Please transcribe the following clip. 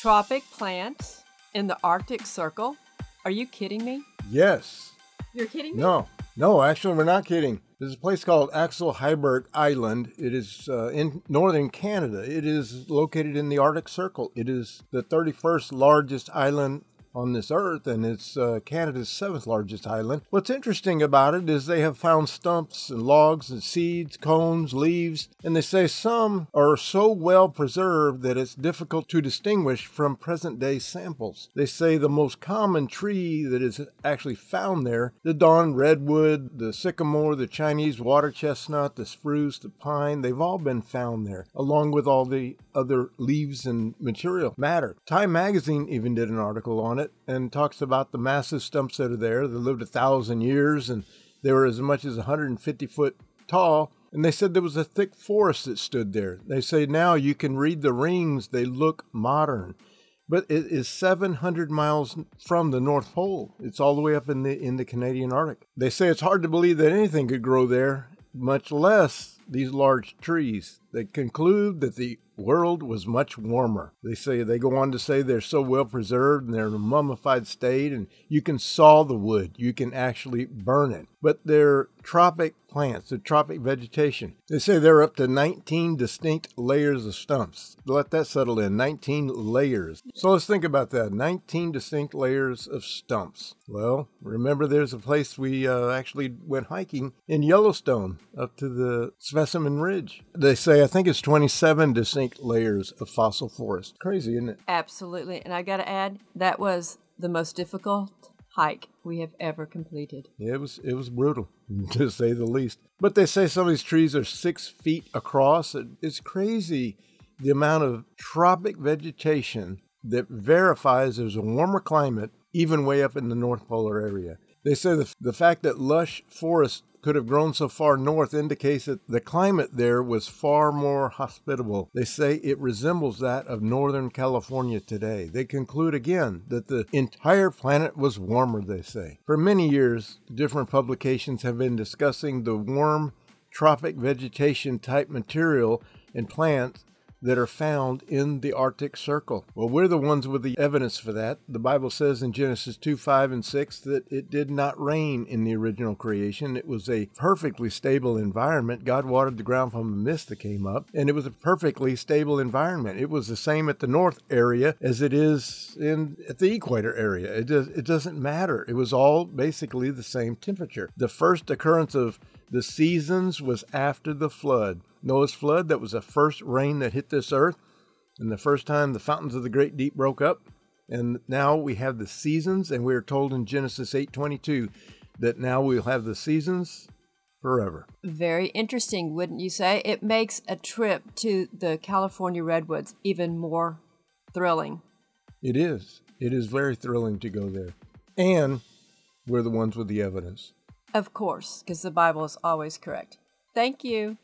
Tropic plants in the Arctic Circle? Are you kidding me? Yes. You're kidding me? No, actually, we're not kidding. There's a place called Axel Heiberg Island. It is in northern Canada. It is located in the Arctic Circle. It is the 31st largest island on this earth, and it's Canada's 7th largest island. What's interesting about it is they have found stumps and logs and seeds, cones, leaves, and they say some are so well preserved that it's difficult to distinguish from present-day samples. They say the most common tree that is actually found there, the dawn redwood, the sycamore, the Chinese water chestnut, the spruce, the pine, they've all been found there, along with all the other leaves and material matter. Time magazine even did an article on it and talks about the massive stumps that are there. They lived 1,000 years and they were as much as 150 foot tall. And they said there was a thick forest that stood there. They say now you can read the rings. They look modern, but it is 700 miles from the North Pole. It's all the way up in the Canadian Arctic. They say it's hard to believe that anything could grow there, much less these large trees. They conclude that the world was much warmer. They go on to say they're so well preserved and they're in a mummified state, and you can saw the wood, you can actually burn it. But they're tropic plants, they're tropic vegetation. They say there are up to 19 distinct layers of stumps. Let that settle in, 19 layers. So let's think about that, 19 distinct layers of stumps. Well, remember there's a place we actually went hiking in Yellowstone up to the Specimen Ridge. They say I think it's 27 distinct layers of fossil forest. Crazy, isn't it? Absolutely. And I gotta add, that was the most difficult hike we have ever completed. It was brutal, to say the least. But they say some of these trees are 6 feet across. It's crazy the amount of tropic vegetation that verifies there's a warmer climate even way up in the North Polar area. They say the fact that lush forests could have grown so far north indicates that the climate there was far more hospitable. They say it resembles that of Northern California today. They conclude again that the entire planet was warmer, they say. For many years, different publications have been discussing the warm tropic vegetation type material and plants that are found in the Arctic Circle. Well, we're the ones with the evidence for that. The Bible says in Genesis 2:5 and 6 that it did not rain in the original creation. It was a perfectly stable environment. God watered the ground from a mist that came up, and it was a perfectly stable environment. It was the same at the north area as it is at the equator area. It doesn't matter. It was all basically the same temperature. The first occurrence of the seasons was after the flood. Noah's flood, that was the first rain that hit this earth, and the first time the fountains of the great deep broke up. And now we have the seasons, and we're told in Genesis 8:22 that now we'll have the seasons forever. Very interesting, wouldn't you say? It makes a trip to the California redwoods even more thrilling. It is. It is very thrilling to go there. And we're the ones with the evidence. Of course, because the Bible is always correct. Thank you.